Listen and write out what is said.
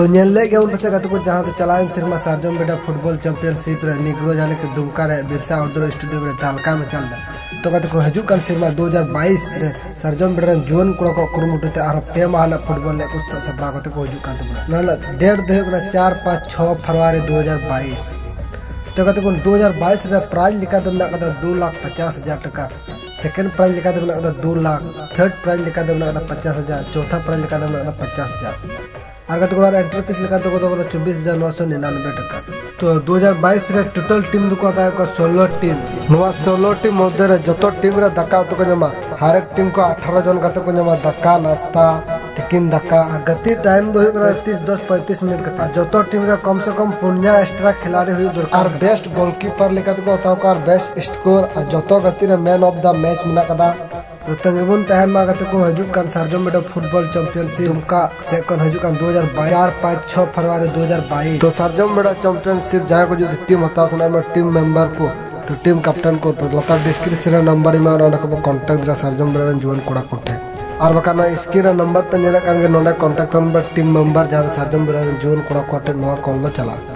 तो न्यायालय के उन बसे गतको जहां तो चलायन सिरमा सार्जोम बेटा फुटबॉल चैंपियनशिप रे निगरो जाने के दुमका रे बिरसा आउटडोर स्टेडियम रे तालका में चल दे तो गतको हजू कन सिरमा 2022 रे सार्जोम बेटा जोन कुड़ा को कुरमुटते आरो पे महाना फुटबॉल ले कुछ सभा गतको हजू कन नला डेढ़ दे 4 5 6 फरवरी 2022 तो गतको 2022 रे प्राइज लिखा दम ना कदा 2,50,000 टका सेकंड प्राइज लिखा दम ना कदा 2,00,000 थर्ड प्राइज लिखा दम ना कदा 50,000 चौथा प्राइज लिखा दम ना कदा 50,000 आगे तो हमारा एंट्री फीस लिखा तो 24,999 टका तो 2022 रे टोटल टीम दुको आता है 16 टीम नवा 16 टीम मध्य रे जतो टीम रे धक्का तो जमा हर एक टीम को 18 जन गत को जमा धक्का नाश्ता टिकिन धक्का गति टाइम दो 30 10 35 मिनट का जतो टीम रे कम से कम 5 एक्स्ट्रा खिलाड़ी हो दरकार बेस्ट गोलकीपर लिखा तो बताओ बेस्ट स्कोर और जतो गति रे मैन ऑफ द मैच मिला कदा तो तंगबुन तहन मागा तको हजूक कान सार्जोम बेटा फुटबॉल चैंपियनशिप दुमका सेकंड हजूक कान 2022 5 6 फरवरी 2022 तो सार्जोम बेटा चैंपियनशिप जाय को जो टीम होता है में टीम मेंबर को तो टीम कैप्टन को तो लता डिस्क्रिप्शन नंबर में और को कांटेक्ट जरा सार्जोम बेटा जोन कोड़ा कोठे और बकाना स्क्रीन नंबर पर जरा कान के नोडा कांटेक्ट नंबर टीम मेंबर जहां सार्जोम बेटा जोन कोड़ा कोठे नवा कॉल चला।